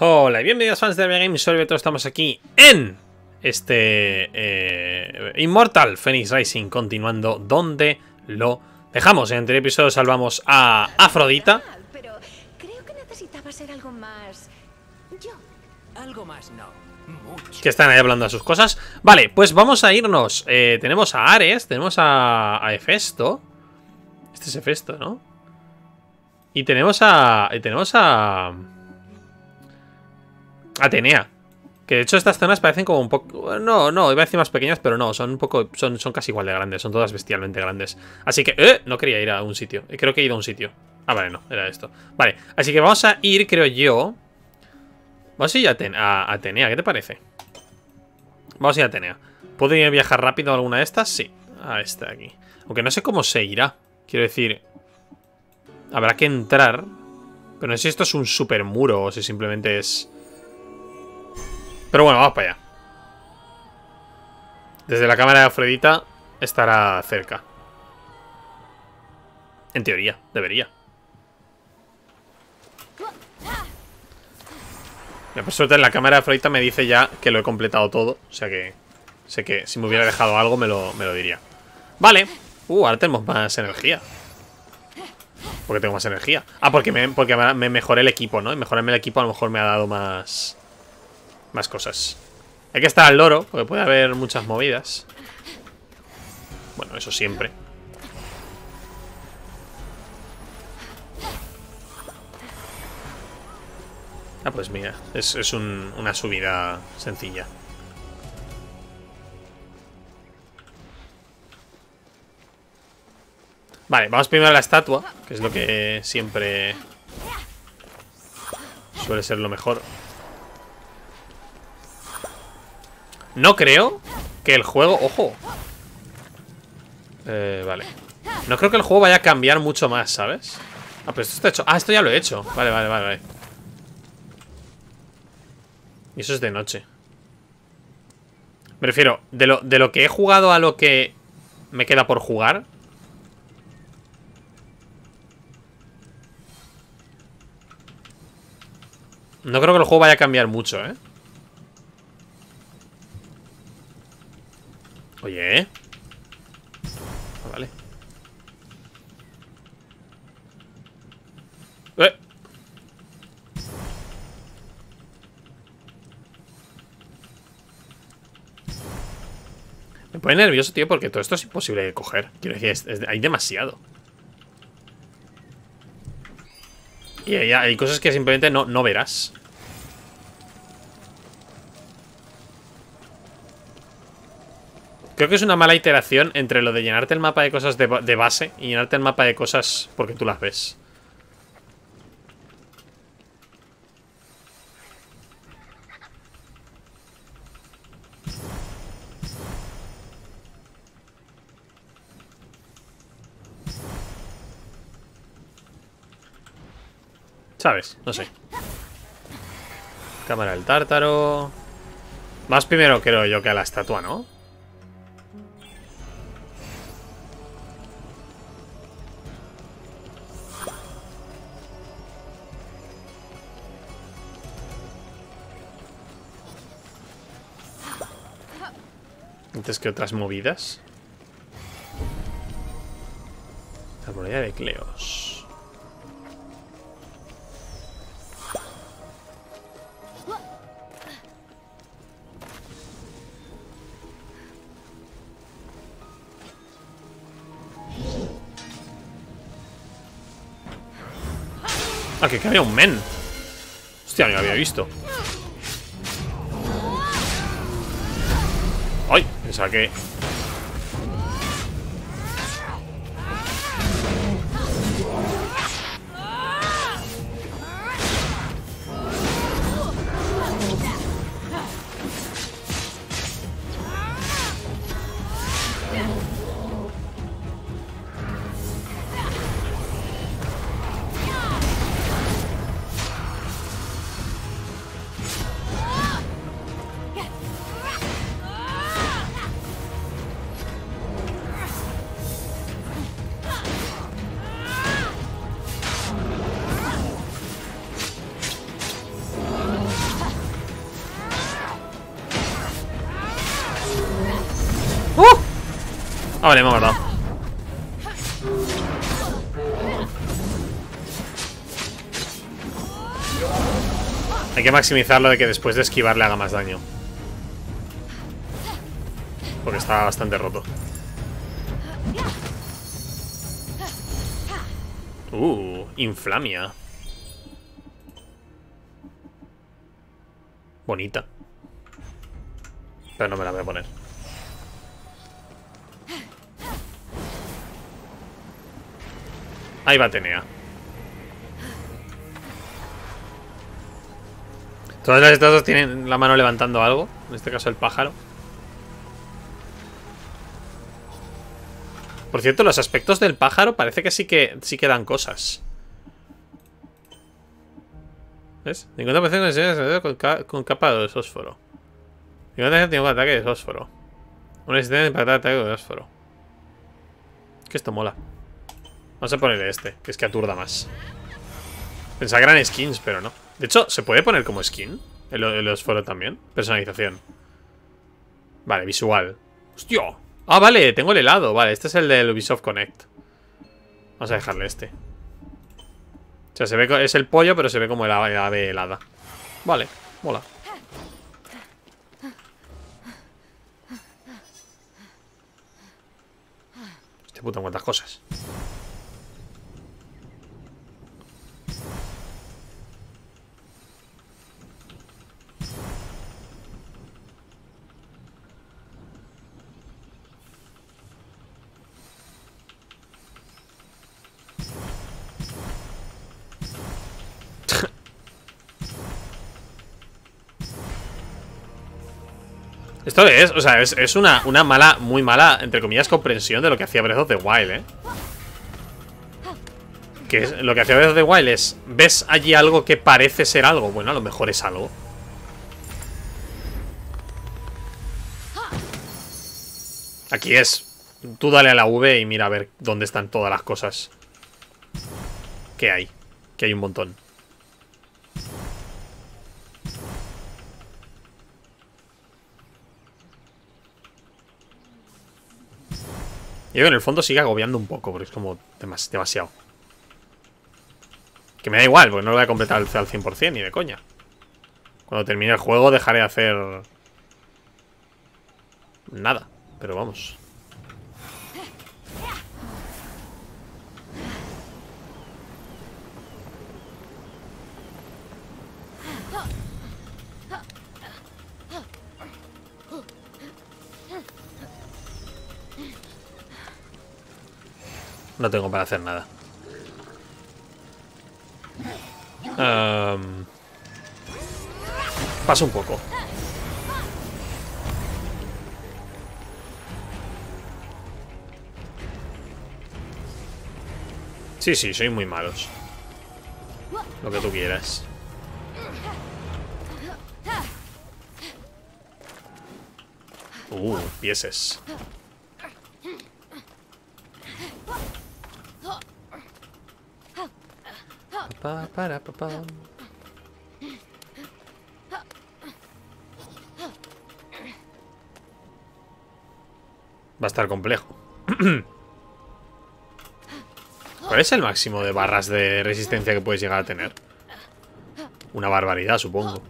Hola y bienvenidos fans de Mega Games, sobre todo estamos aquí en este Immortal Fenyx Rising, continuando donde lo dejamos. En el anterior episodio salvamos a Afrodita. Pero creo que necesitaba ser algo más. Yo. Algo más no. Mucho. Que están ahí hablando de sus cosas. Vale, pues vamos a irnos. Tenemos a Ares, tenemos a Hefesto. Este es Hefesto, ¿no? Y tenemos a. Atenea. Que de hecho estas zonas parecen como un poco... No, iba a decir más pequeñas, pero no, son un poco... Son casi igual de grandes, son todas bestialmente grandes. Así que... No quería ir a un sitio. Creo que he ido a un sitio. Ah, vale, no, era esto. Vale, así que vamos a ir, creo yo... Vamos a ir a Atenea, ¿qué te parece? Vamos a ir a Atenea. ¿Puedo ir a viajar rápido a alguna de estas? Sí. A esta de aquí. Aunque no sé cómo se irá. Quiero decir... Habrá que entrar. Pero no sé si esto es un super muro o si simplemente es... Pero bueno, vamos para allá. Desde la cámara de Afrodita estará cerca. En teoría, debería. Por suerte en la cámara de Afrodita me dice ya que lo he completado todo. O sea que sé que si me hubiera dejado algo me lo diría. Vale. Ahora tenemos más energía. ¿Por qué tengo más energía? Ah, porque me mejoré el equipo, ¿no? Y mejorarme el equipo a lo mejor me ha dado más... Más cosas. Hay que estar al loro, porque puede haber muchas movidas. Bueno, eso siempre. Ah, pues mira, es una subida sencilla. Vale, vamos primero a la estatua, que es lo que siempre suele ser lo mejor. No creo que el juego... ¡Ojo! Vale. No creo que el juego vaya a cambiar mucho más, ¿sabes? Ah, pero esto está hecho... Ah, esto ya lo he hecho. Vale. Y eso es de noche. Me refiero, de lo que he jugado a lo que me queda por jugar. No creo que el juego vaya a cambiar mucho, ¿eh? Oye, vale. Me pone nervioso, tío, porque todo esto es imposible de coger. Quiero decir, hay demasiado. Y hay cosas que simplemente no verás. Creo que es una mala iteración entre lo de llenarte el mapa de cosas de base y llenarte el mapa de cosas porque tú las ves. ¿Sabes? No sé. Cámara del tártaro. Más primero creo yo que a la estatua, ¿no? Antes que otras movidas. La muralla de Cleos. Ah, que había un men. Hostia, no lo había visto. ¡Ay! Pensaba que... Ah, vale, me ha guardado. Hay que maximizarlo de que después de esquivar le haga más daño, porque está bastante roto. Inflamia. Bonita. Pero no me la voy a poner. Ahí va Atenea. Todas las estatuas tienen la mano levantando algo. En este caso el pájaro. Por cierto, los aspectos del pájaro parece que sí que dan cosas. ¿Ves? 50% con capa de fósforo. 50% tiene un ataque de fósforo. Una resistencia de impactar ataque de fósforo. Es que esto mola. Vamos a ponerle este, que es que aturda más. Pensaba que eran skins, pero no. De hecho, ¿se puede poner como skin? El fósforo también. Personalización. Vale, visual. ¡Hostia! Ah, vale, tengo el helado. Vale, este es el del Ubisoft Connect. Vamos a dejarle este. O sea, se ve, es el pollo, pero se ve como el ave helada. Vale, mola. Hostia puta, cuántas cosas. Esto es, o sea, es una mala, muy mala, entre comillas, comprensión de lo que hacía Breath of the Wild, ¿eh? Que es, lo que hacía Breath of the Wild es, ¿ves allí algo que parece ser algo? Bueno, a lo mejor es algo. Aquí es. Tú dale a la V y mira a ver dónde están todas las cosas. ¿Qué hay? Que hay un montón. Yo en el fondo sigue agobiando un poco, porque es como demasiado. Que me da igual, porque no lo voy a completar al 100% ni de coña. Cuando termine el juego dejaré de hacer nada, pero vamos. No tengo para hacer nada. Paso un poco. Sí, soy muy malos. Lo que tú quieras. Pieses. Va a estar complejo. ¿Cuál es el máximo de barras de resistencia que puedes llegar a tener? Una barbaridad, supongo.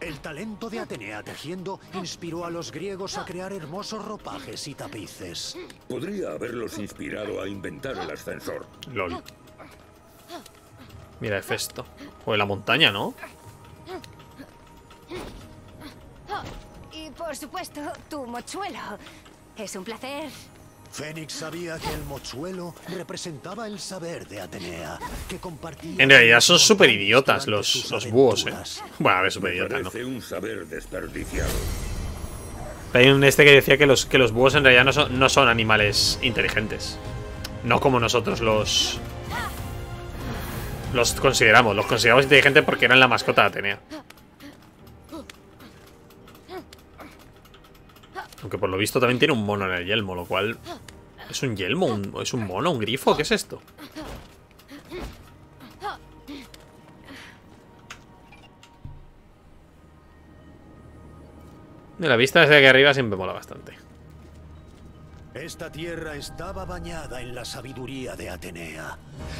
El talento de Atenea tejiendo inspiró a los griegos a crear hermosos ropajes y tapices. Podría haberlos inspirado a inventar el ascensor. LOL. Mira, Hefesto. O de la montaña, ¿no? Y por supuesto, tu mochuelo. Es un placer. Fénix sabía que el mochuelo representaba el saber de Atenea, que compartía... En realidad son súper idiotas los búhos, ¿eh? Bueno, a ver, súper idiotas, ¿no? Un saber desperdiciado. Hay un que decía que los búhos en realidad no son animales inteligentes. No como nosotros los consideramos. Los consideramos inteligentes porque eran la mascota de Atenea. Aunque por lo visto también tiene un mono en el yelmo, lo cual... ¿Es un yelmo? ¿Es un mono? ¿Un grifo? ¿Qué es esto? De la vista desde aquí arriba siempre mola bastante. Esta tierra estaba bañada en la sabiduría de Atenea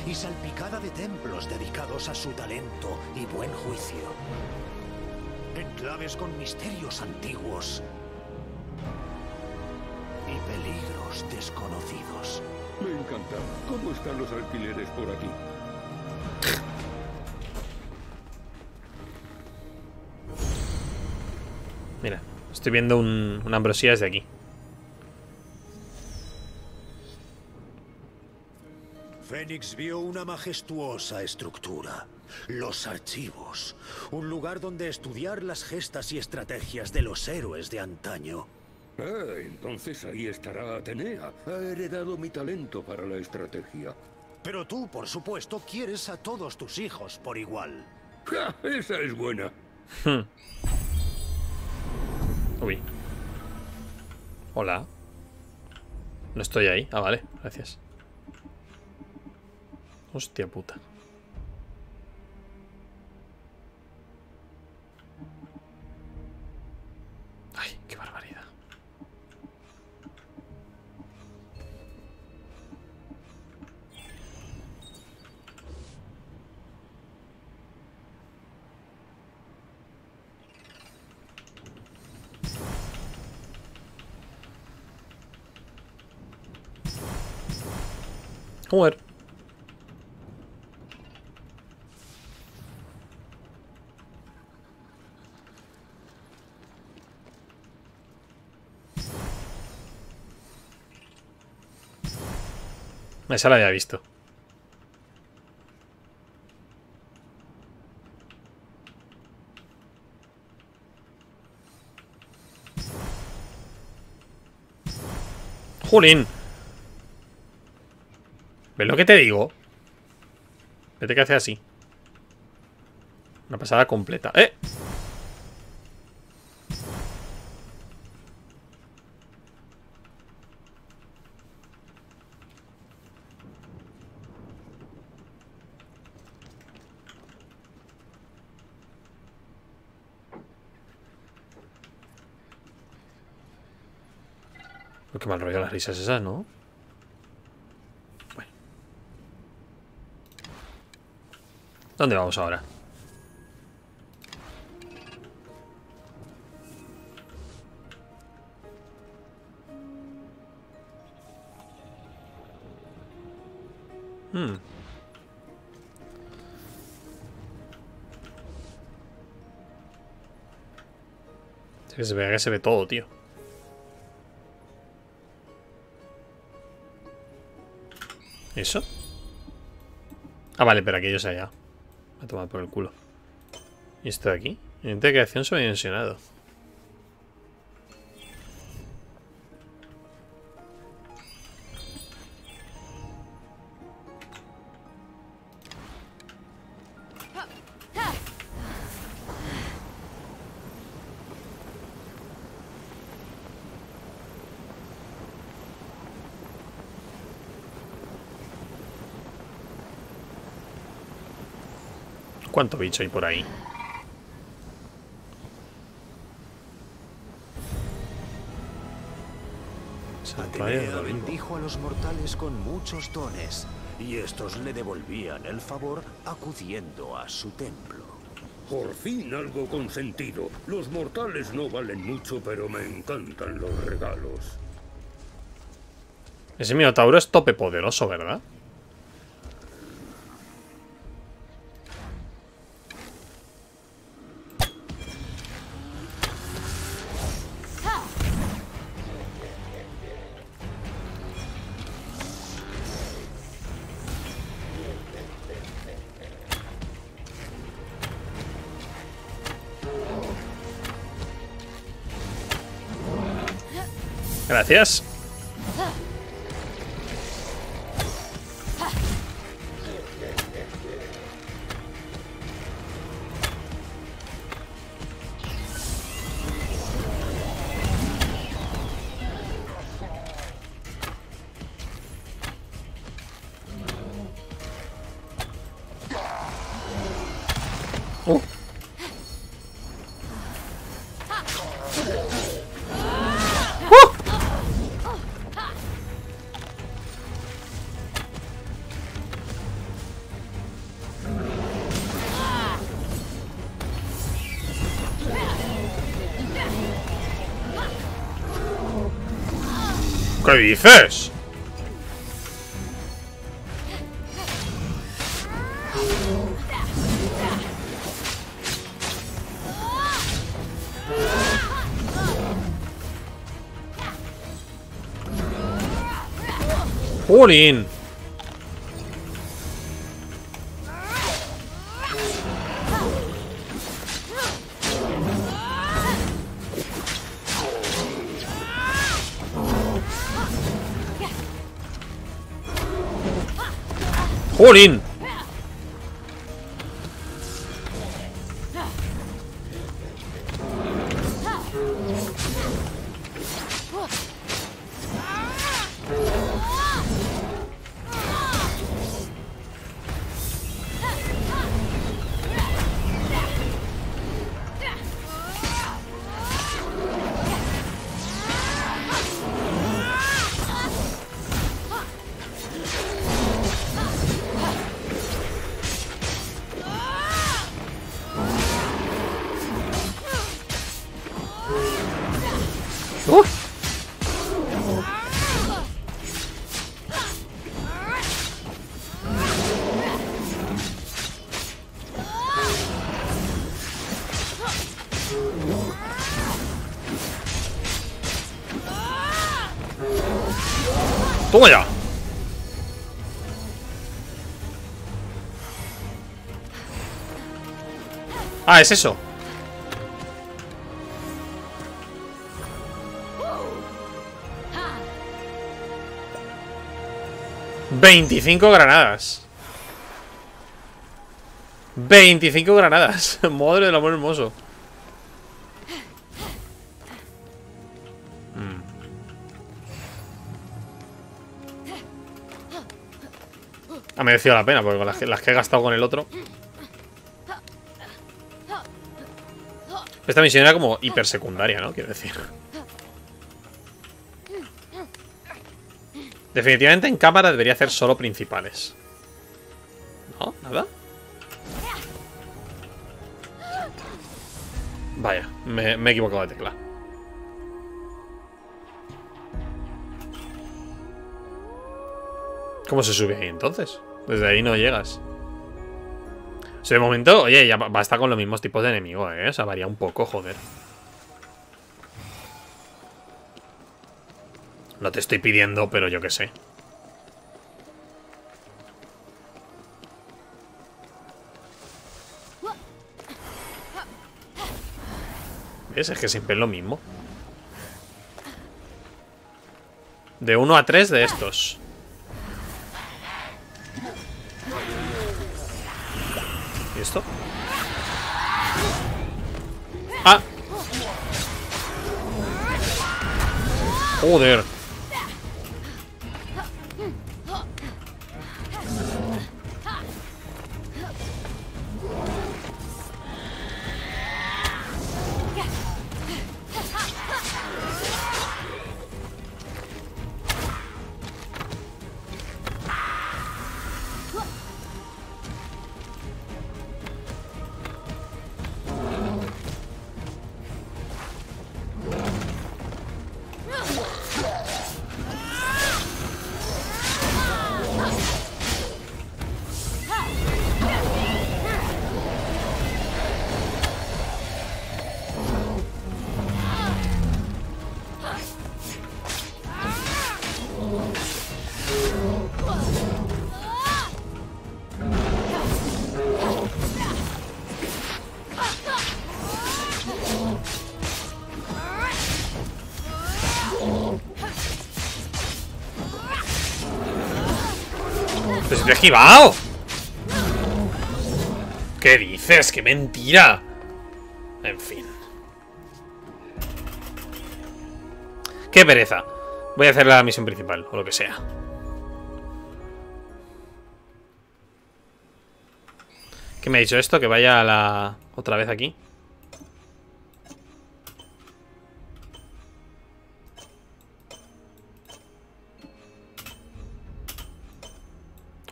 y salpicada de templos dedicados a su talento y buen juicio. Enclaves con misterios antiguos y peligros desconocidos. Me encanta. ¿Cómo están los alquileres por aquí? Mira, estoy viendo una ambrosía desde aquí. Fénix vio una majestuosa estructura, los archivos, un lugar donde estudiar las gestas y estrategias de los héroes de antaño. Ah, entonces ahí estará Atenea. Ha heredado mi talento para la estrategia. Pero tú, por supuesto, quieres a todos tus hijos por igual. ¡Ja! Esa es buena. Uy. Hola. No estoy ahí. Ah, vale, gracias. Hostia puta. Ay, qué barbaridad. Joder. Esa la había visto. ¡Jolín! ¿Ves lo que te digo? Vete que hace así. Una pasada completa. ¡Eh! Qué mal rollo las risas esas, ¿no? Bueno. ¿Dónde vamos ahora? Es que se ve todo, tío. ¿Eso? Ah, vale, pero aquello se ha hallado. Me ha tomado por el culo. ¿Y esto de aquí? Integración sobredimensionado. ¿Cuánto bicho hay por ahí? Atenea bendijo a los mortales con muchos dones y estos le devolvían el favor acudiendo a su templo. Por fin algo con sentido. Los mortales no valen mucho, pero me encantan los regalos. Ese minotauro es tope poderoso, ¿verdad? Gracias. ¿Qué dices? ¡Jolín! ¡Jolín! ¡Toma ya! Ah, es eso. ¡25 granadas! ¡25 granadas! Madre del amor hermoso. Ha merecido la pena, porque las que he gastado con el otro. Esta misión era como hipersecundaria, ¿no? Quiero decir. Definitivamente en cámara debería hacer solo principales. ¿No? ¿Nada? Vaya, me he equivocado de tecla. ¿Cómo se sube ahí entonces? Desde ahí no llegas. O sea, de momento, oye, ya basta con los mismos tipos de enemigos, ¿eh? O sea, varía un poco, joder. No te estoy pidiendo, pero yo qué sé. ¿Ves? Es que siempre es lo mismo. De 1 a 3 de estos. ¿Y esto? ¡Ah! ¡Joder! ¡Te he esquivado! ¿Qué dices? ¡Qué mentira! En fin. ¡Qué pereza! Voy a hacer la misión principal, o lo que sea. ¿Qué me ha dicho esto? Que vaya a la... otra vez aquí.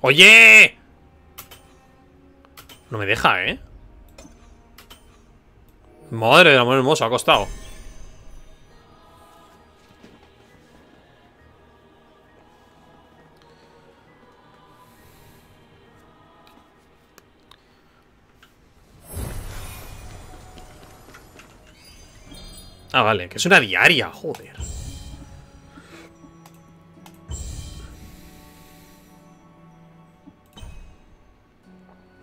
¡Oye! No me deja, ¿eh? Madre del amor hermoso, ha costado. Ah, vale, que es una diaria, joder.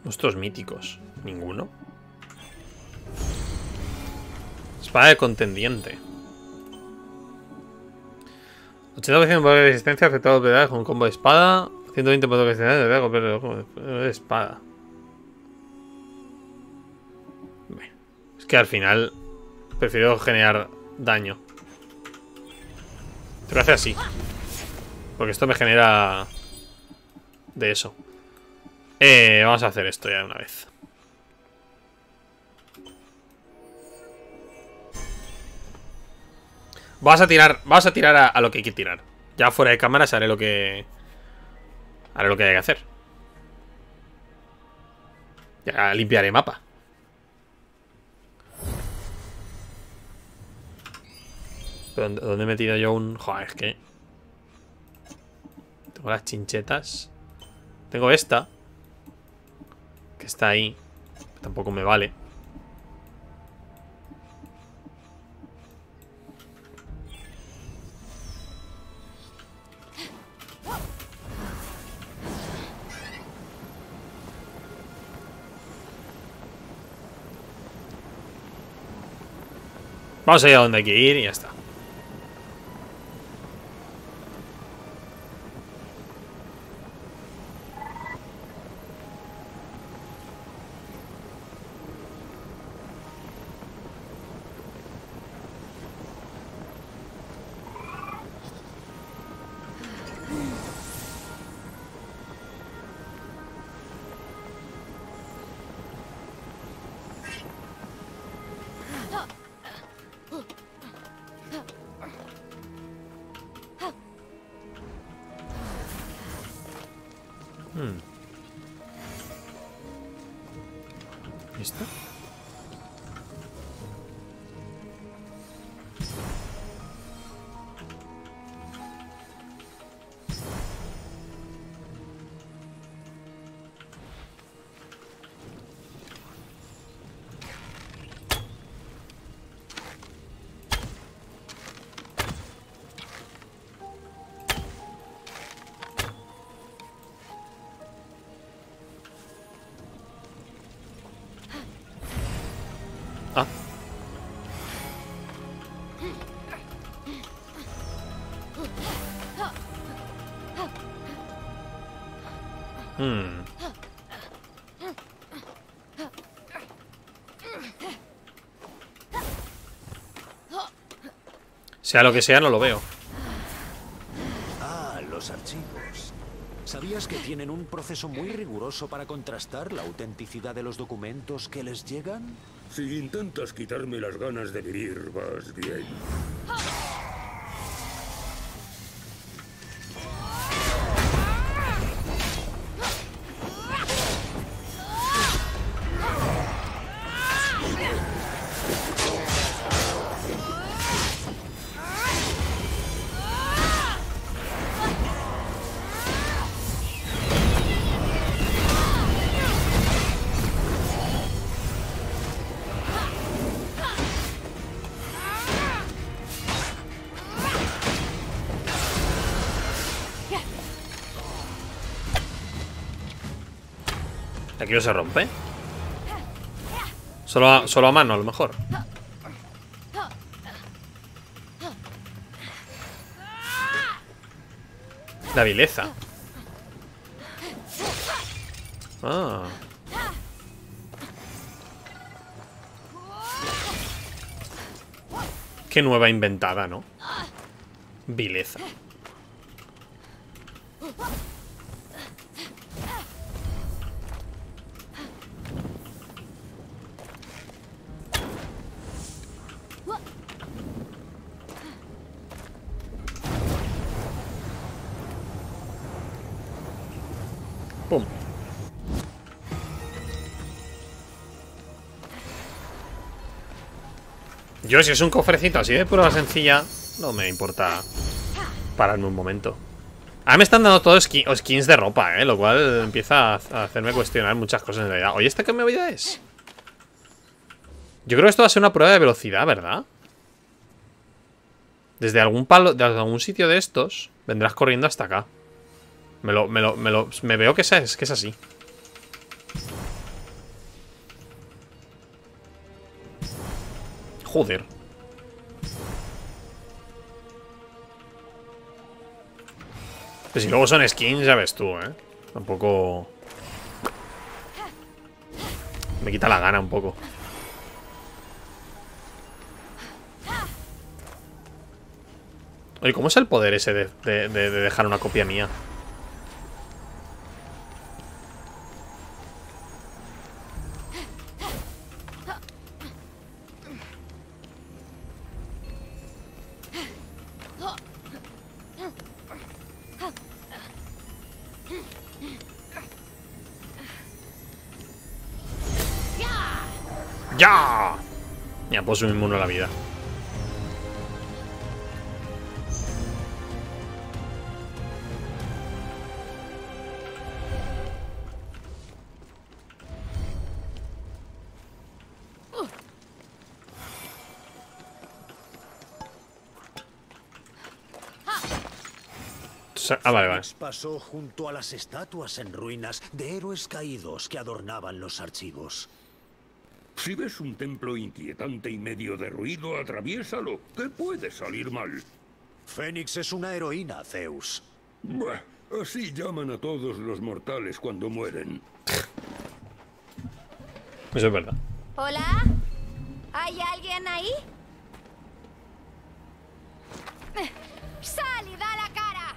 Nuestros míticos. Ninguno. Espada de contendiente. 80% de resistencia afectado por con un combo de espada. 120% de resistencia de golpe de espada. Bueno, es que al final prefiero generar daño. Te lo hace así. Porque esto me genera de eso. Vamos a hacer esto ya de una vez. Vamos a tirar a lo que hay que tirar. Ya fuera de cámaras haré lo que hay que hacer. Ya limpiaré mapa. Pero ¿dónde he metido yo un...? Joder, es que... Tengo las chinchetas. Tengo esta. Que está ahí. Tampoco me vale. Vamos a ir a donde hay que ir y ya está. ¿Listo? Sea lo que sea, no lo veo. Ah, los archivos. ¿Sabías que tienen un proceso muy riguroso para contrastar la autenticidad de los documentos que les llegan? Si intentas quitarme las ganas de vivir, vas bien. Aquí no se rompe. Solo a mano, a lo mejor. La vileza. Ah. Qué nueva inventada, ¿no? Vileza. Yo, si es un cofrecito así de prueba sencilla, no me importa pararme un momento. Ahora me están dando todos skins de ropa, lo cual empieza a hacerme cuestionar muchas cosas en realidad. Oye, ¿esta qué medida es? Yo creo que esto va a ser una prueba de velocidad, ¿verdad? Desde algún palo, desde algún sitio de estos, vendrás corriendo hasta acá. Me veo que es así. Joder. Pues si luego son skins, ya ves tú, ¿eh? Tampoco... Me quita la gana un poco. Oye, ¿cómo es el poder ese de dejar una copia mía? ¡Ya! Ya, pues soy inmuno a la vida. Ah, vale, vale. Pasó junto a las estatuas en ruinas de héroes caídos que adornaban los archivos. Si ves un templo inquietante y medio derruido, atraviésalo. ¿Qué puede salir mal? Fénix es una heroína, Zeus. Bah, así llaman a todos los mortales cuando mueren. Eso es verdad. ¿Hola? ¿Hay alguien ahí? ¡Sal y da la cara!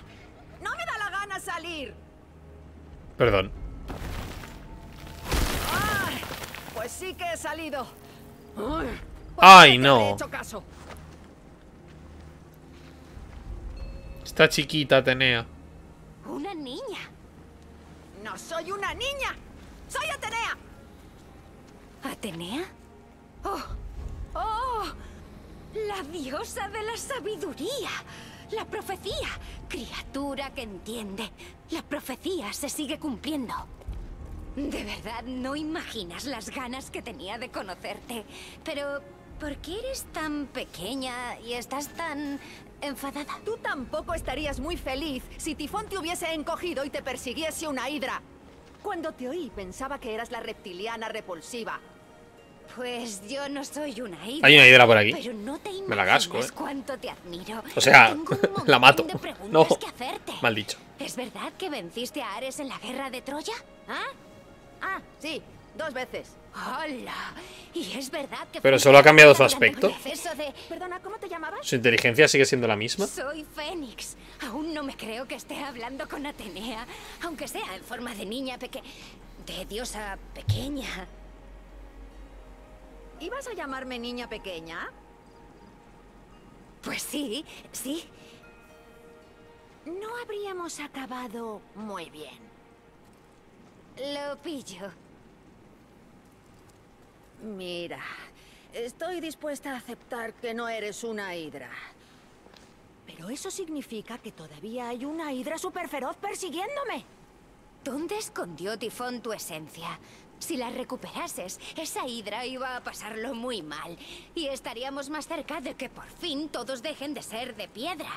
¡No me da la gana salir! Perdón. Pues sí que he salido. Ay, no. Está chiquita, Atenea. Una niña. No soy una niña. Soy Atenea. ¿Atenea? Oh, oh, la diosa de la sabiduría, la profecía, criatura que entiende. La profecía se sigue cumpliendo. De verdad, no imaginas las ganas que tenía de conocerte. Pero, ¿por qué eres tan pequeña y estás tan enfadada? Tú tampoco estarías muy feliz si Tifón te hubiese encogido y te persiguiese una hidra. Cuando te oí, pensaba que eras la reptiliana repulsiva. Pues yo no soy una hidra. Hay una hidra por aquí. Pero no te imaginas. Me la gasco, ¿eh? Cuánto te admiro. O sea, la mato. No, mal dicho. ¿Es verdad que venciste a Ares en la guerra de Troya? ¿Ah? Ah, sí, 2 veces. ¡Hola! ¿Y es verdad que... Pero solo ha cambiado su aspecto. Perdona, ¿cómo te llamabas? Su inteligencia sigue siendo la misma. Soy Fénix. Aún no me creo que esté hablando con Atenea, aunque sea en forma de niña pequeña, de diosa pequeña. ¿Ibas a llamarme niña pequeña? Pues sí, sí. No habríamos acabado muy bien. Lo pillo. Mira, estoy dispuesta a aceptar que no eres una hidra. Pero eso significa que todavía hay una hidra súper feroz persiguiéndome. ¿Dónde escondió Tifón tu esencia? Si la recuperases, esa hidra iba a pasarlo muy mal. Y estaríamos más cerca de que por fin todos dejen de ser de piedra.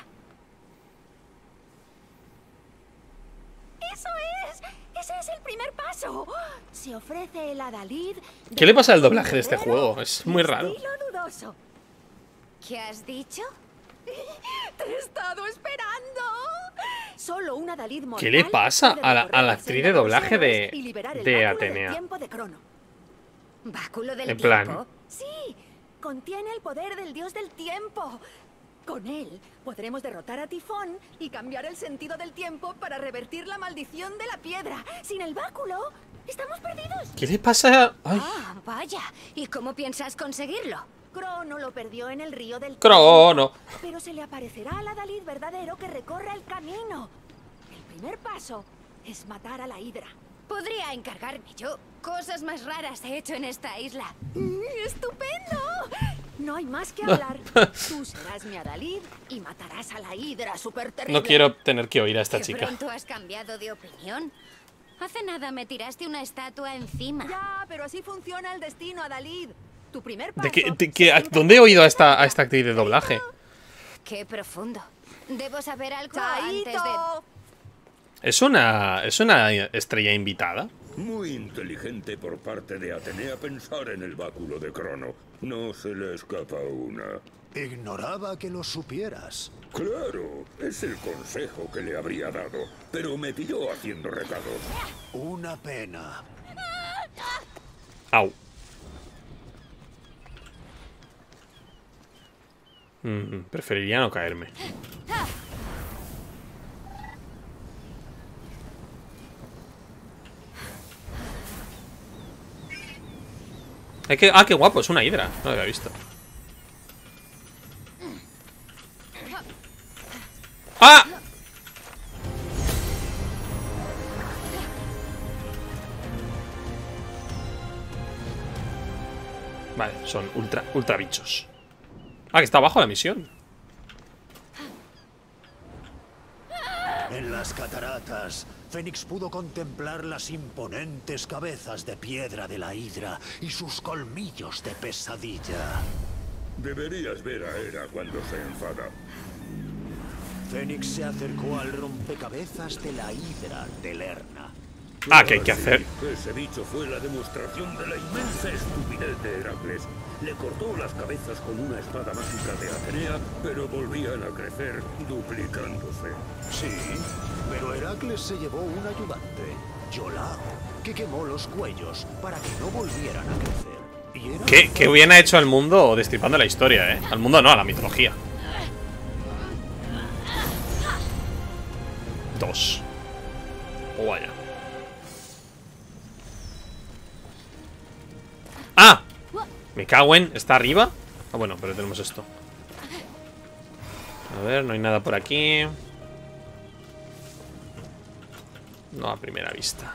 ¡Eso es! ¡Ese es el primer paso! Se ofrece el adalid... ¿Qué le pasa al doblaje de este juego? Es muy raro. Dudoso. ¿Qué has dicho? ¡Te he estado esperando! Solo un adalid mortal... ¿Qué le pasa a la actriz de doblaje de Atenea? ¿Báculo del tiempo? En plan... Sí, contiene el poder del dios del tiempo... Con él podremos derrotar a Tifón y cambiar el sentido del tiempo para revertir la maldición de la piedra. Sin el báculo, estamos perdidos. ¿Qué le pasa? Ay. Ah, vaya. ¿Y cómo piensas conseguirlo? Crono lo perdió en el río del... ¡Crono! Pero se le aparecerá al adalid verdadero que recorre el camino. El primer paso es matar a la hidra. Podría encargarme yo. Cosas más raras he hecho en esta isla. ¡Estupendo! No hay más que hablar. Tú serás mi adalid y matarás a la hidra super terrible. No quiero tener que oír a esta chica. ¿Cuánto has cambiado de opinión? Hace nada me tiraste una estatua encima. Ya, pero así funciona el destino, adalid. Tu primer paso. ¿De qué, dónde he oído a esta actriz de doblaje? Qué profundo. Debo saber algo antes de... ¿Es una estrella invitada? Muy inteligente por parte de Atenea pensar en el báculo de Crono. No se le escapa una. Ignoraba que lo supieras. Claro, es el consejo que le habría dado, pero me pilló haciendo recados. Una pena. Au. Preferiría no caerme. Ah, qué guapo, es una hidra. No lo había visto. ¡Ah! Vale, son ultra bichos. Ah, que está abajo la misión. En las cataratas, Fénix pudo contemplar las imponentes cabezas de piedra de la hidra y sus colmillos de pesadilla. Deberías ver a Hera cuando se enfada. Fénix se acercó al rompecabezas de la hidra de Lerna. Ah, ¿qué hay que hacer? Ese bicho fue la demostración de la inmensa estupidez de Heracles. Le cortó las cabezas con una espada mágica de Atenea, pero volvían a crecer duplicándose. Sí, pero Heracles se llevó un ayudante, Yolao, que quemó los cuellos para que no volvieran a crecer. ¿Qué hubiera hecho al mundo destripando la historia, eh? Al mundo no, a la mitología. Dos. O vaya. ¡Ah! Me cago en... ¿Está arriba? Ah, bueno, pero tenemos esto. A ver, no hay nada por aquí. No a primera vista.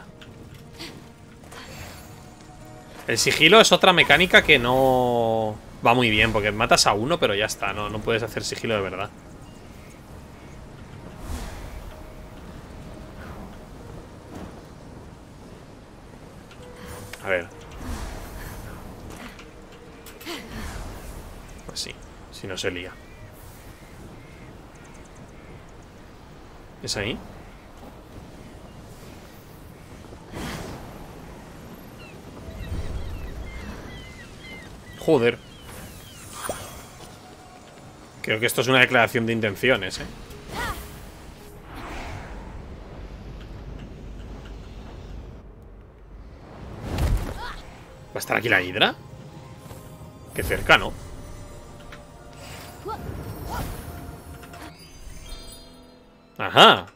El sigilo es otra mecánica que no... va muy bien, porque matas a uno, pero ya está. No puedes hacer sigilo de verdad. A ver. Así, si no se lía. ¿Es ahí? Joder. Creo que esto es una declaración de intenciones, ¿eh? ¿Va a estar aquí la hidra? Qué cerca, ¿no? Ajá.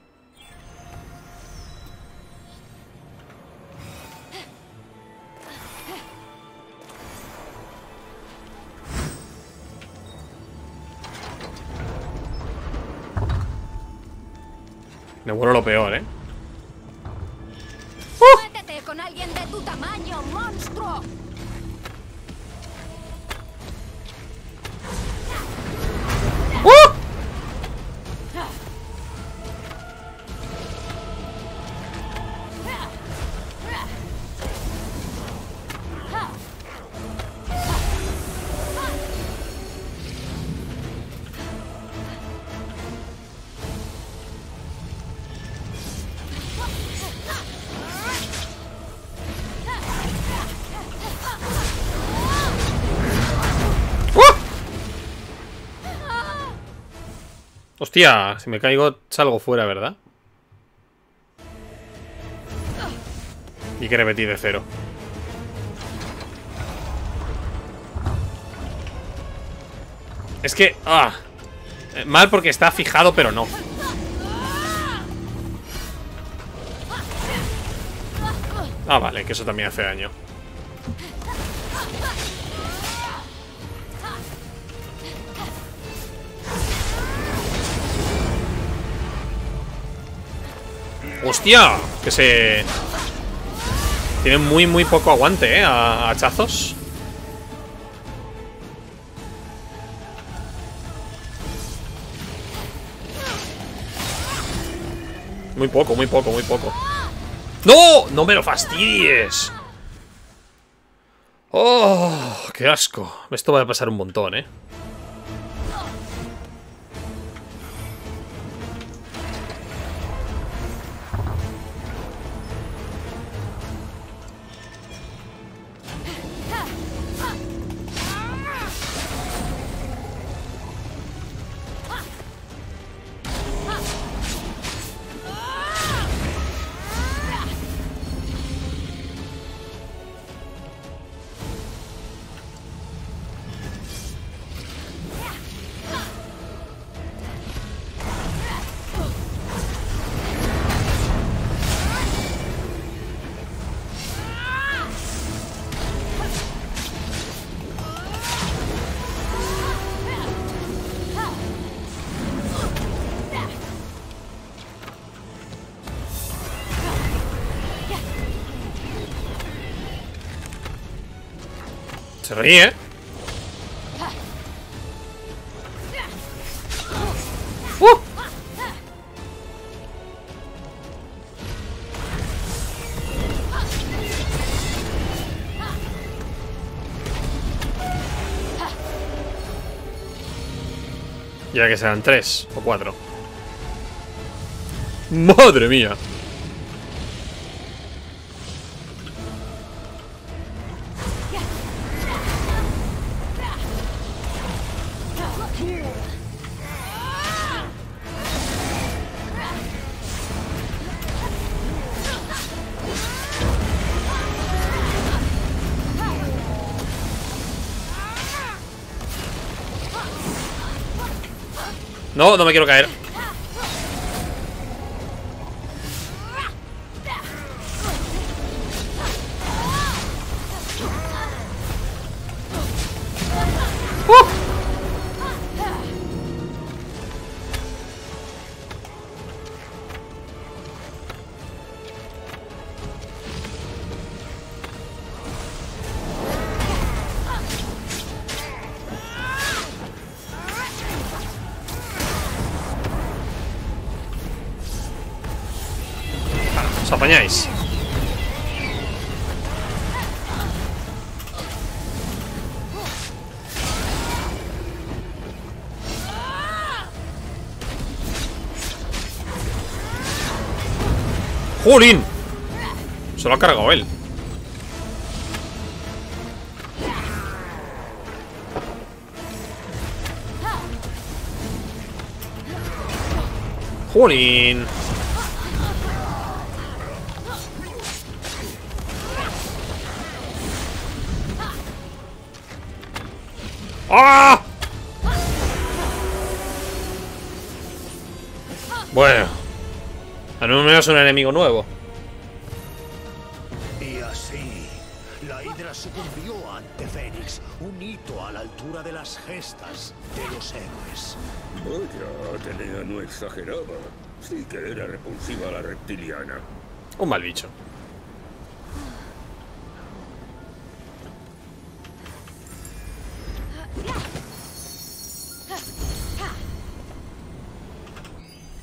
Me vuelo lo peor, ¿eh? ¡Métete con alguien de tu tamaño, monstruo! Hostia, si me caigo salgo fuera, ¿verdad? Y que repetir de cero. Es que... ah, mal porque está fijado, pero no. Ah, vale, que eso también hace daño. ¡Hostia! Que se... tienen muy poco aguante, ¿eh? A hachazos. Muy poco. ¡No! ¡No me lo fastidies! ¡Oh! ¡Qué asco! Esto va a pasar un montón, ¿eh? Se ríe. Ya que serán 3 o 4. ¡Madre mía! No, no me quiero caer. Apañáis. ¡Jolín! Se lo ha cargado él. ¡Jolín! ¡Ah! Bueno, al menos un enemigo nuevo. Y así, la Hidra sucumbió ante Fénix, un hito a la altura de las gestas de los héroes. Vaya, Atenea no exageraba. Sí que era repulsiva la reptiliana. Un mal bicho.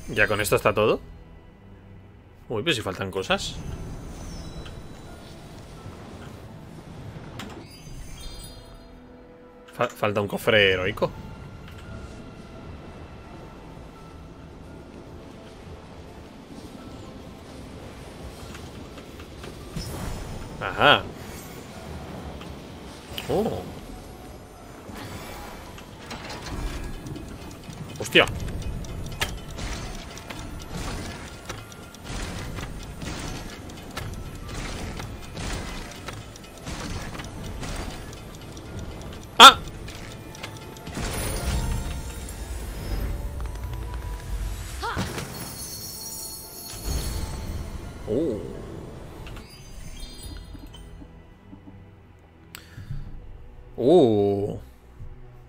¿Ya con esto está todo? Uy, pero si faltan cosas. Falta un cofre heroico. Ajá. Oh. Hostia.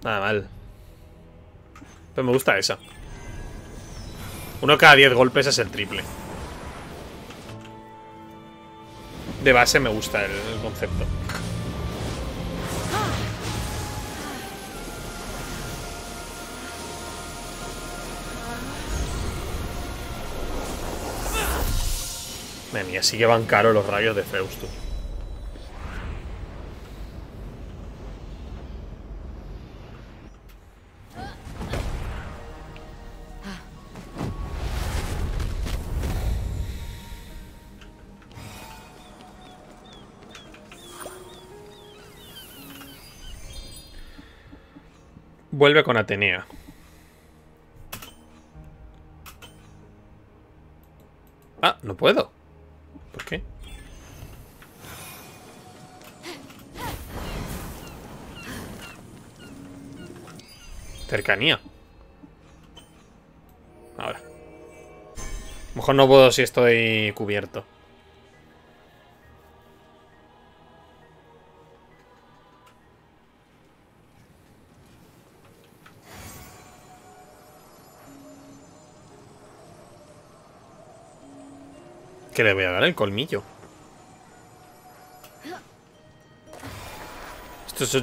Nada mal. Pero me gusta esa. Uno cada 10 golpes es el triple. De base me gusta el concepto. Madre mía, sí que van caros los rayos de Hefesto. Vuelve con Atenea. Ah, no puedo. ¿Por qué? Cercanía. Ahora. A lo mejor no puedo si estoy cubierto. Que le voy a dar el colmillo.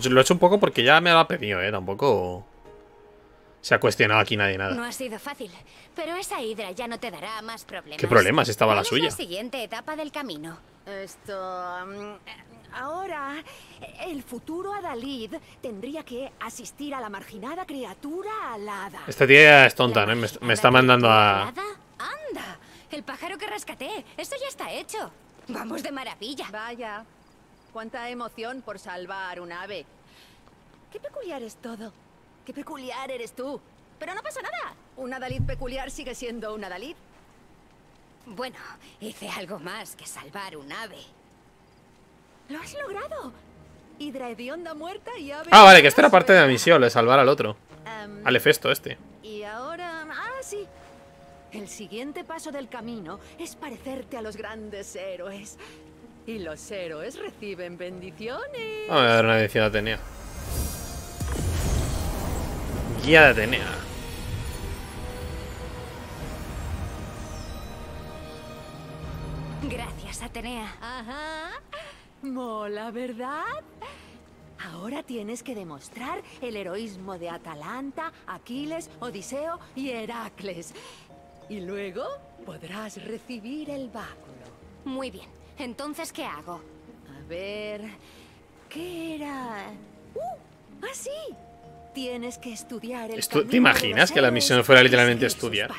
Lo he hecho un poco porque ya me lo ha pedido, tampoco se ha cuestionado aquí nadie nada. No ha sido fácil, pero esa hidra ya no te dará más problemas. ¿Qué problemas? Estaba la suya. ¿Cuál es la siguiente etapa del camino? Esto... ahora, el futuro Adalid tendría que asistir a la marginada criatura alada. Esta tía es tonta, ¿no? Me está mandando a... ¡Anda! El pájaro que rescaté. Esto ya está hecho. Vamos de maravilla. Vaya. Cuánta emoción por salvar un ave. Qué peculiar es todo. Qué peculiar eres tú. Pero no pasa nada. Un Adalid peculiar sigue siendo un Adalid. Bueno, hice algo más que salvar un ave. ¡Lo has logrado! Hidra hedionda muerta y ave... Ah, vale, que esta era parte de la misión, de salvar al otro. Al Hefesto este. Y ahora... Ah, sí. El siguiente paso del camino es parecerte a los grandes héroes. Y los héroes reciben bendiciones. Vamos a dar una bendición a Atenea. Guía de Atenea. Gracias, Atenea. Ajá. Mola, ¿verdad? Ahora tienes que demostrar el heroísmo de Atalanta, Aquiles, Odiseo y Heracles. Y luego podrás recibir el báculo. Muy bien. Entonces, ¿qué hago? A ver... ¿Qué era? ¡Ah, sí! Tienes que estudiar el camino. ¿Te imaginas que la misión fuera literalmente estudiar?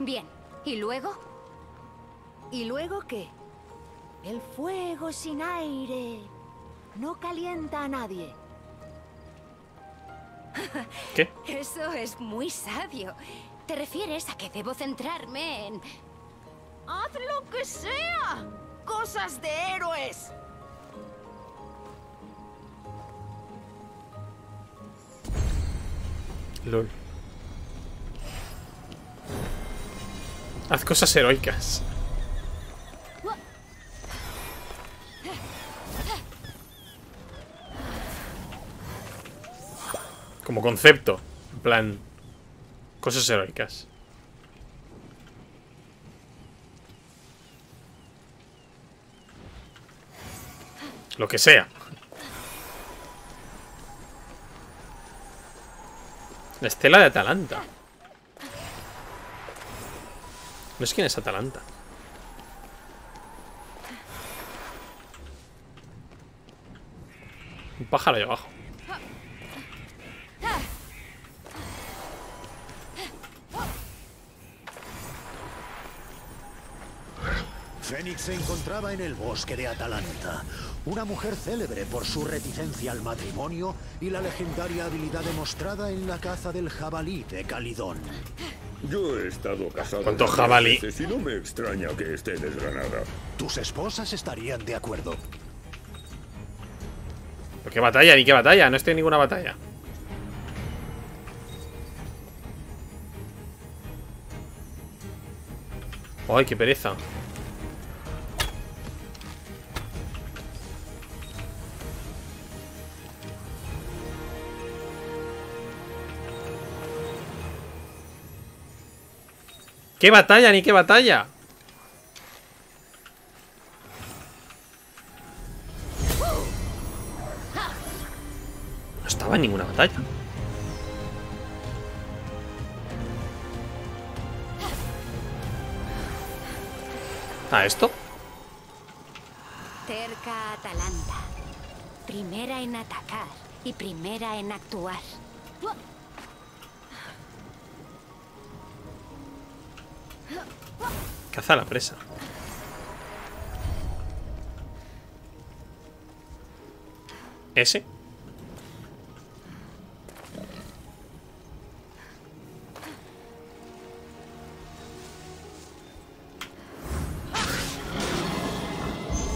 Bien. ¿Y luego? ¿Y luego qué? El fuego sin aire no calienta a nadie. ¿Qué? Eso es muy sabio. ¿Te refieres a que debo centrarme en...? ¡Haz lo que sea! ¡Cosas de héroes! LOL. Haz cosas heroicas. Como concepto, en plan, cosas heroicas. Lo que sea. La estela de Atalanta. No sé quién es Atalanta. Un pájaro ahí abajo. Fénix se encontraba en el bosque de Atalanta, una mujer célebre por su reticencia al matrimonio y la legendaria habilidad demostrada en la caza del jabalí de Calidón. Yo he estado casado... ¿Cuánto jabalí? Y no me extraña que esté desgranada. Tus esposas estarían de acuerdo. ¿Pero qué batalla? ¿Ni qué batalla? No estoy en ninguna batalla. Ay, qué pereza. ¡Qué batalla, ni qué batalla! No estaba en ninguna batalla. ¿Ah, esto? Terca Atalanta. Primera en atacar y primera en actuar. Caza a la presa. ¿Ese?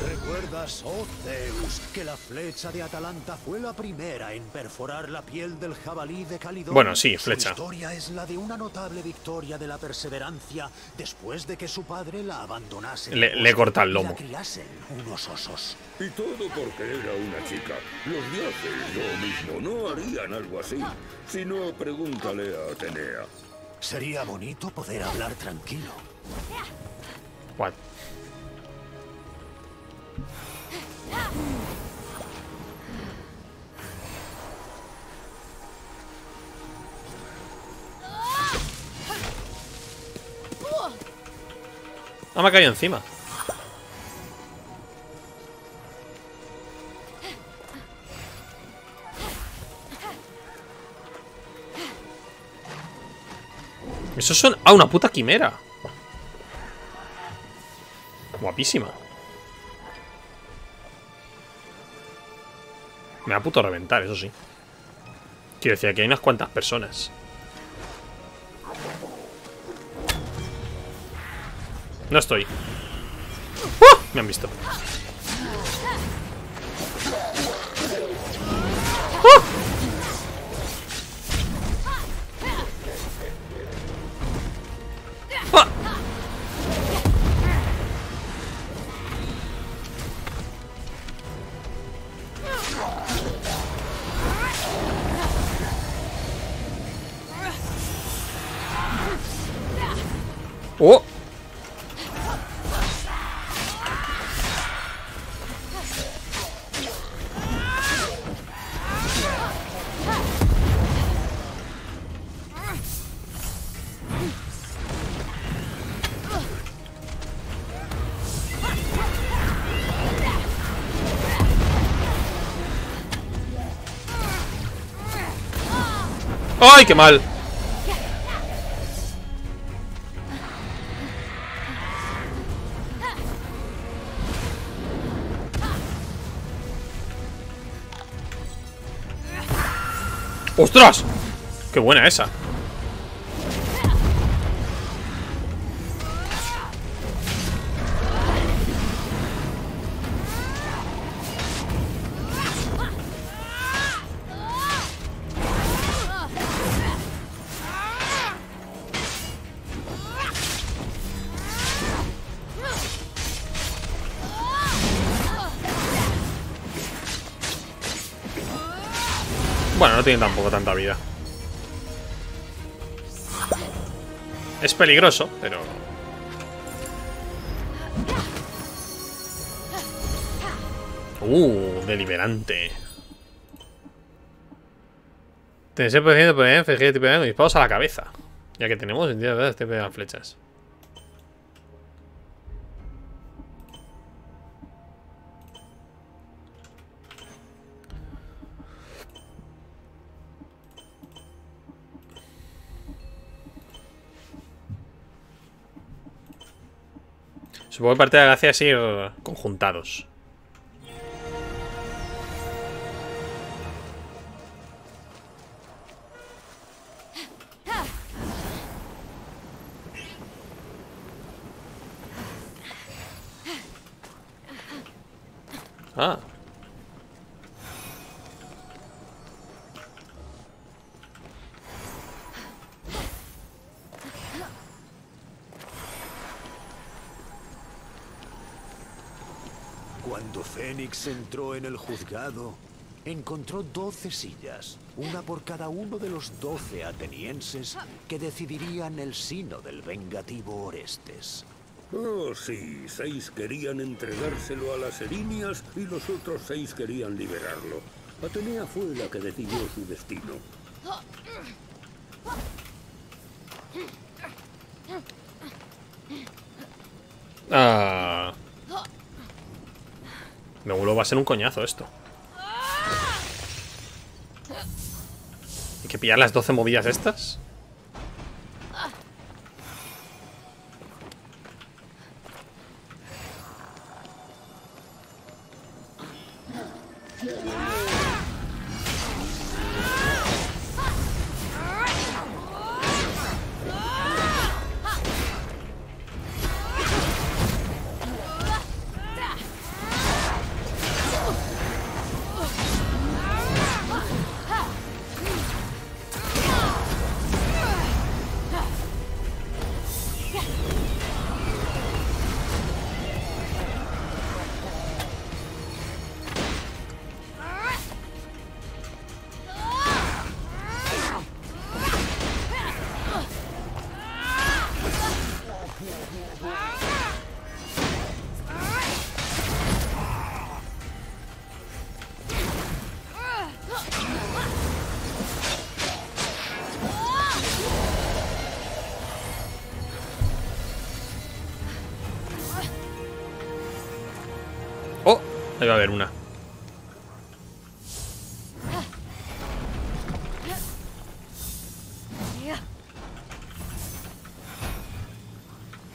¿Recuerdas, oh Zeus, que la flecha de Atalanta fue la primera en perforar la piel del jabalí de Calidón? Bueno, sí, flecha. Su historia es la de una notable victoria de la perseverancia después de que su padre la abandonase. Le corta el lomo. La criasen unos osos. Y todo porque era una chica. Los dioses lo mismo, no harían algo así. Si no, pregúntale a Atenea. Sería bonito poder hablar tranquilo. What? Ah, me ha caído encima. Esos son... Ah, una puta quimera. Guapísima. Me va a puto reventar, eso sí. Quiero decir, aquí hay unas cuantas personas. No estoy. ¡Oh! Me han visto. ¡Oh! ¡Oh! ¡Oh! ¡Ay, qué mal! ¡Ostras! ¡Qué buena esa! Bueno, no tiene tampoco tanta vida. Es peligroso, pero... deliberante. Tenés 6% de poder, flecha de tipo de disparos a la cabeza. Ya que tenemos, en verdad, este pegan flechas. Supongo que parte de la gracia es ir conjuntados. Ah. Cuando Fénix entró en el juzgado, encontró 12 sillas, una por cada uno de los 12 atenienses que decidirían el sino del vengativo Orestes. Oh, sí, 6 querían entregárselo a las erinias y los otros 6 querían liberarlo. Atenea fue la que decidió su destino. Ah... Me vuelvo, va a ser un coñazo esto. Hay que pillar las 12 movidas estas. Debe haber una.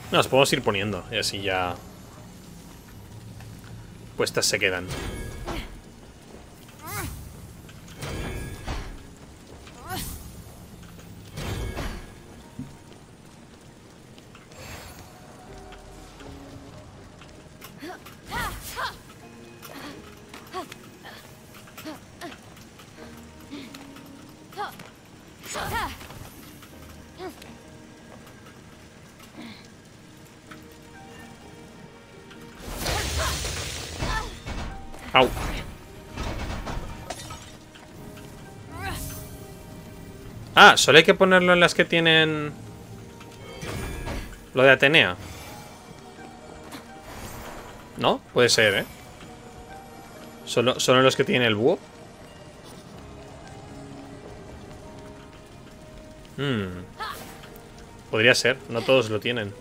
Las podemos ir poniendo y así ya puestas se quedan. Au. Ah, solo hay que ponerlo en las que tienen lo de Atenea. No, puede ser, ¿eh? Solo en los que tiene el búho. Podría ser, no todos lo tienen.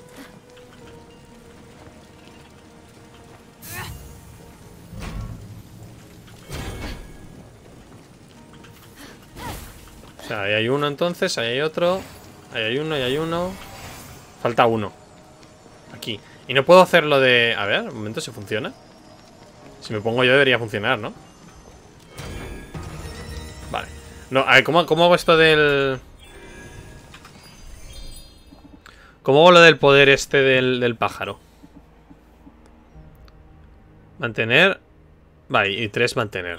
O sea, ahí hay uno entonces, ahí hay otro. Ahí hay uno, ahí hay uno. Falta uno. Aquí. Y no puedo hacer lo de... A ver, un momento, ¿se funciona? Si me pongo yo debería funcionar, ¿no? Vale. No, a ver, ¿cómo hago esto del... ¿Cómo hago lo del poder este del pájaro? Mantener... Vale, y 3 mantener.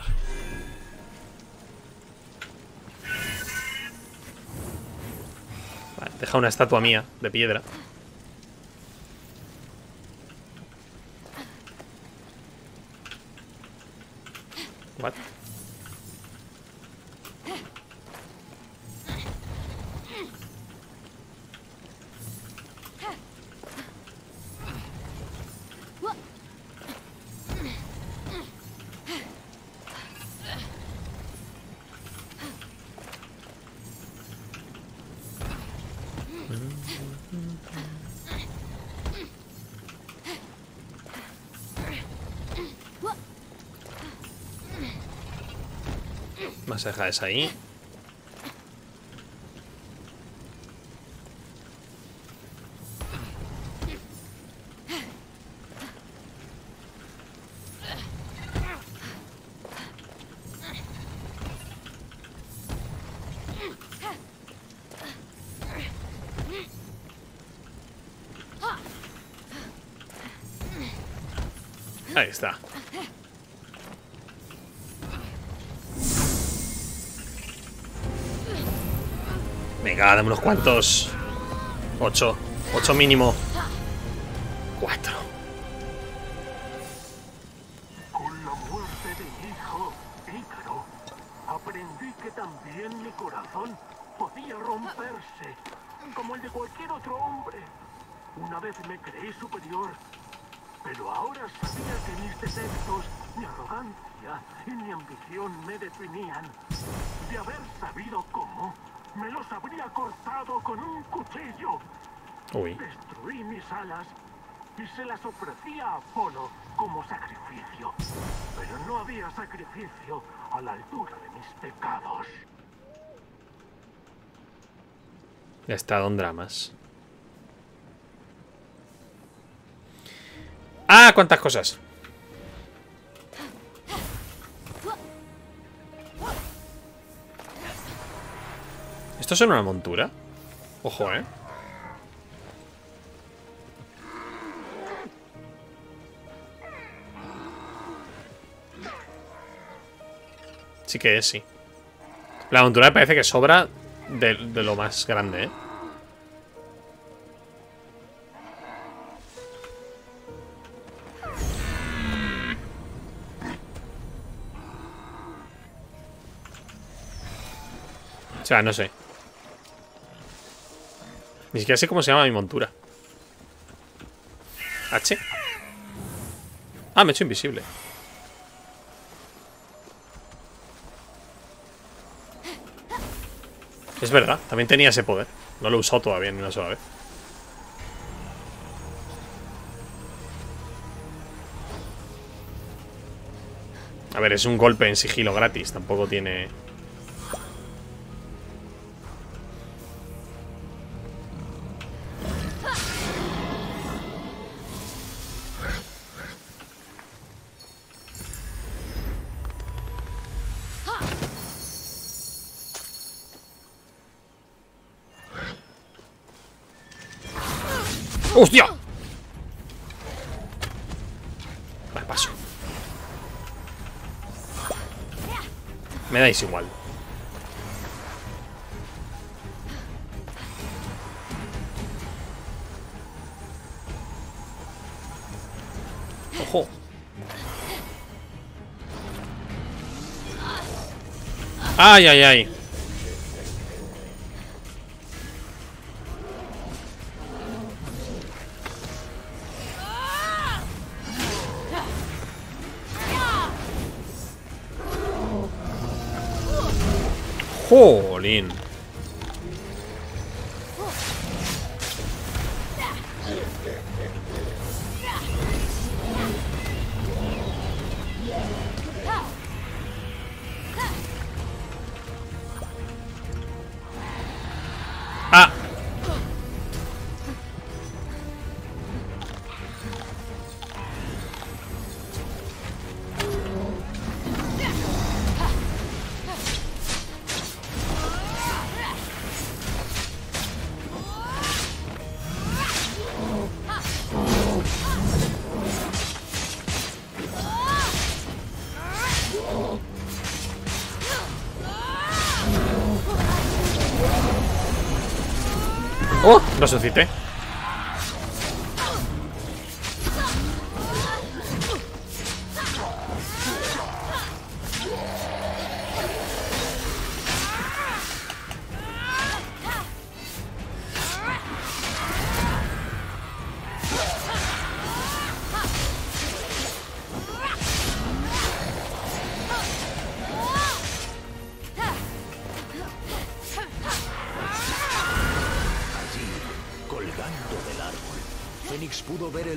Deja una estatua mía de piedra. What? Deja esa ahí. Ahí está. Venga, dame unos cuantos. 8 mínimo. 4. Con la muerte de mi hijo, Ícaro, aprendí que también mi corazón podía romperse, como el de cualquier otro hombre. Una vez me creí superior, pero ahora sabía que mis defectos, mi arrogancia y mi ambición me definían. De haber sabido cómo, me los habría cortado con un cuchillo. Uy. Destruí mis alas y se las ofrecí a Apolo como sacrificio. Pero no había sacrificio a la altura de mis pecados. Ya está, don Dramas. ¡Ah! ¡Cuántas cosas! ¿Esto es una montura? Ojo, ¿eh? Sí que es, sí. La montura parece que sobra de lo más grande, ¿eh? O sea, no sé. Ni siquiera sé cómo se llama mi montura. ¿H? Ah, me he hecho invisible. Es verdad, también tenía ese poder. No lo he usado todavía ni una sola vez. A ver, es un golpe en sigilo gratis. Tampoco tiene... ¡Hostia! Vale, paso. Me dais igual. ¡Ojo! ¡Ay, ay, ay! Jolín. Ah. Resucité.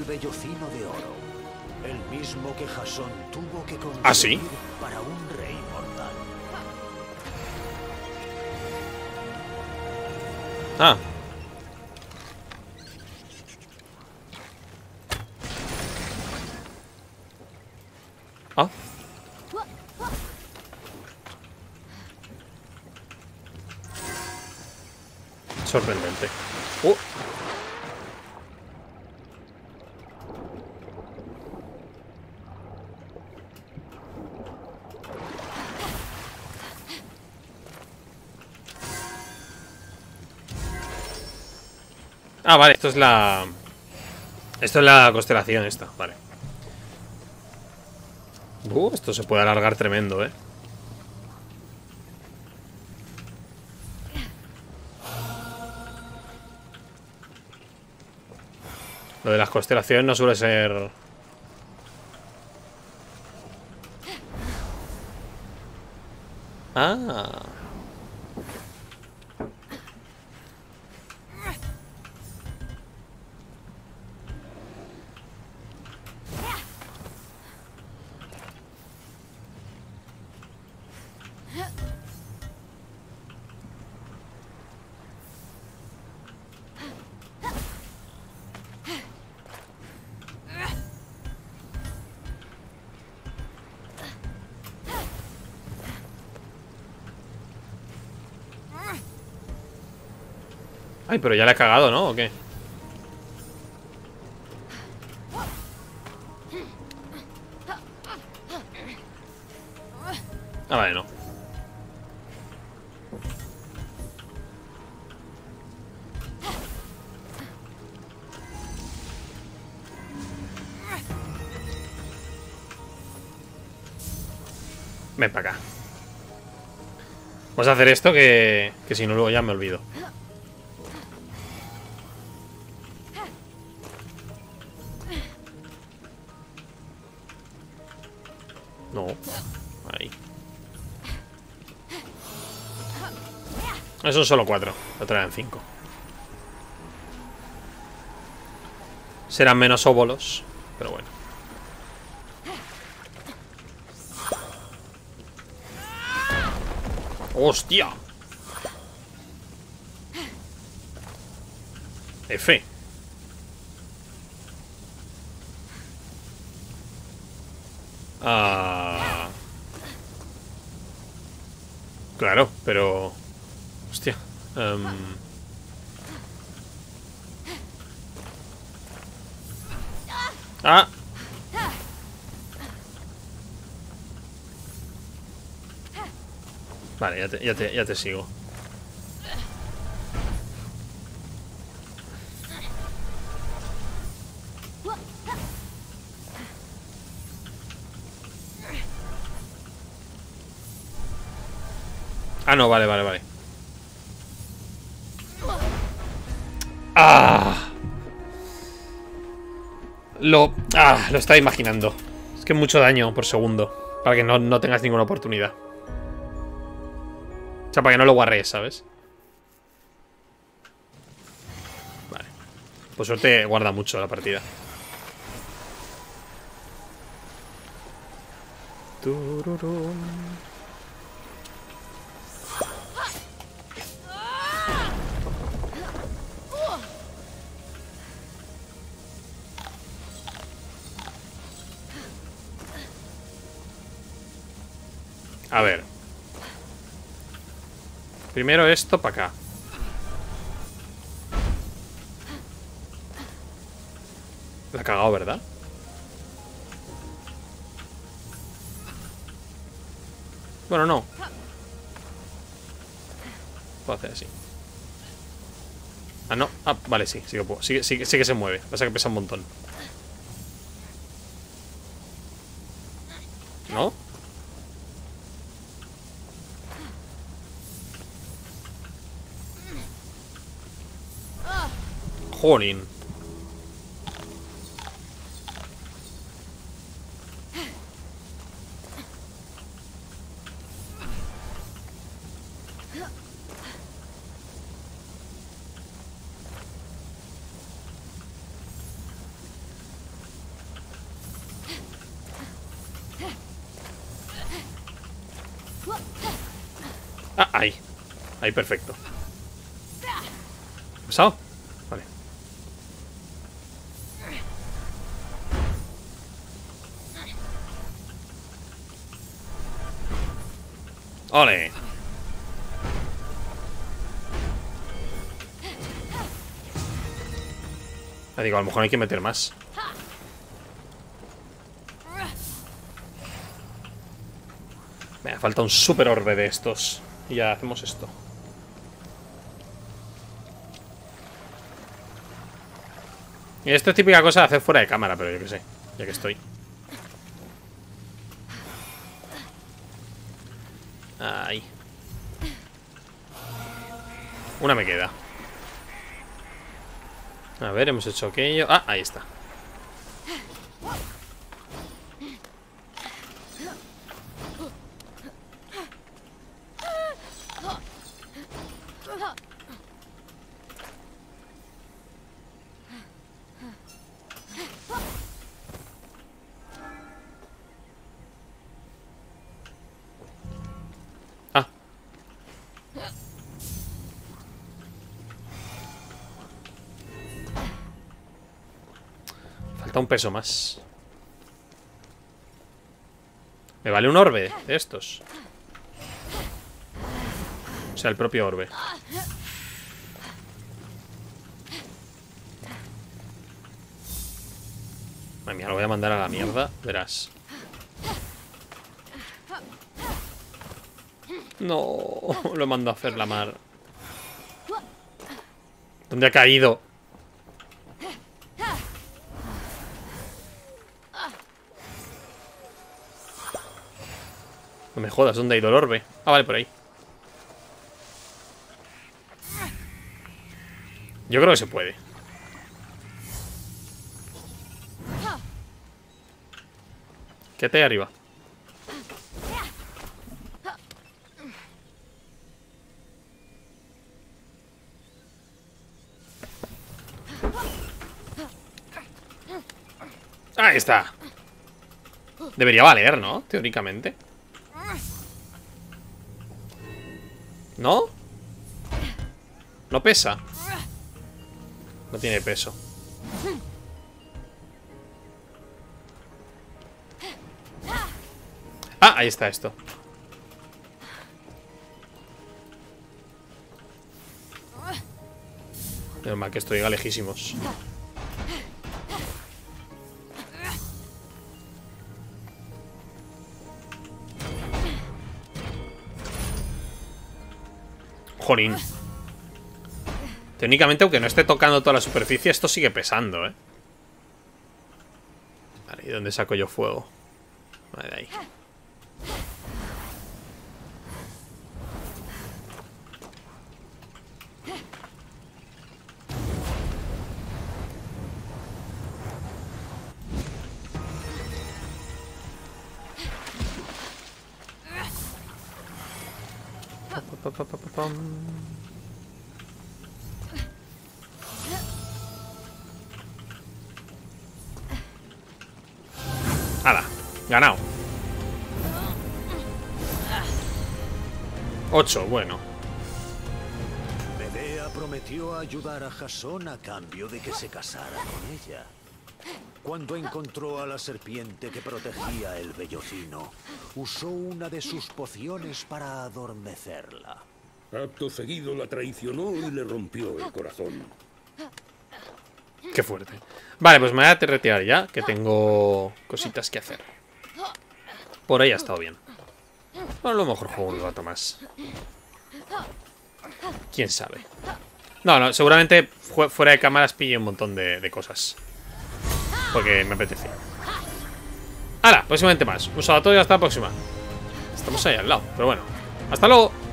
Vellocino de oro, el mismo que Jasón tuvo que construir. ¿Ah, sí? Para un rey mortal. Ah. Ah. Sorprendente. Ah, vale, esto es la... Esto es la constelación esta, vale. Esto se puede alargar tremendo, ¿eh? Lo de las constelaciones no suele ser... Ah... Ay, pero ya la he cagado, ¿no? ¿O qué? Ah, vale, no. Ven para acá. Vamos a hacer esto que si no luego ya me olvido. No, ahí. Son solo 4. Lo traen 5. Serán menos óbolos, pero bueno. ¡Hostia! F. Ah. Claro, pero... Hostia. Ah. Vale, ya te sigo. Ah, no, vale. ¡Ah! Lo estaba imaginando. Es que mucho daño por segundo. Para que no tengas ninguna oportunidad. O sea, para que no lo guarrees, ¿sabes? Vale. Por suerte guarda mucho la partida. A ver. Primero esto para acá. La ha cagado, ¿verdad? Bueno, no. Puedo hacer así. Ah, no. Ah, vale, sí que se mueve. Pasa que pesa un montón. ¿No? Jolín. Ah, ahí. Ahí, perfecto. ¿Qué ha pasado? Ole. Ya digo, a lo mejor hay que meter más. Me falta un super orbe de estos. Y ya hacemos esto. Y esto es típica cosa de hacer fuera de cámara, pero yo qué sé, ya que estoy. Ahí. Una me queda. A ver, hemos hecho aquello. Ah, ahí está. Un peso más. Me vale un orbe de estos. O sea, el propio orbe. Madre mía, lo voy a mandar a la mierda. Verás. No, lo mando a hacer la mar. ¿Dónde ha caído? No me jodas, ¿dónde ha ido el orbe? Ah, vale, por ahí. Yo creo que se puede. Quédate ahí arriba. Ahí está. Debería valer, ¿no? Teóricamente. ¿No? No pesa. No tiene peso. Ah, ahí está esto. Normal que esto llega lejísimos. Jolín. Técnicamente, aunque no esté tocando toda la superficie, esto sigue pesando, ¿eh? Vale, ¿y dónde saco yo fuego? Vale, de ahí. ¡Hala! ¡Ganado! 8, bueno. Medea prometió ayudar a Jasón a cambio de que se casara con ella. Cuando encontró a la serpiente que protegía el vellocino, usó una de sus pociones para adormecerla. Acto seguido la traicionó y le rompió el corazón. Qué fuerte. Vale, pues me voy a retirar ya, que tengo cositas que hacer. Por ahí ha estado bien. A lo mejor juego un rato más. ¿Quién sabe? No, no, seguramente fuera de cámaras pille un montón de cosas. Porque me apetece. ¡Hala! Próximamente más. Un saludo a todos y hasta la próxima. Estamos ahí al lado, pero bueno. ¡Hasta luego!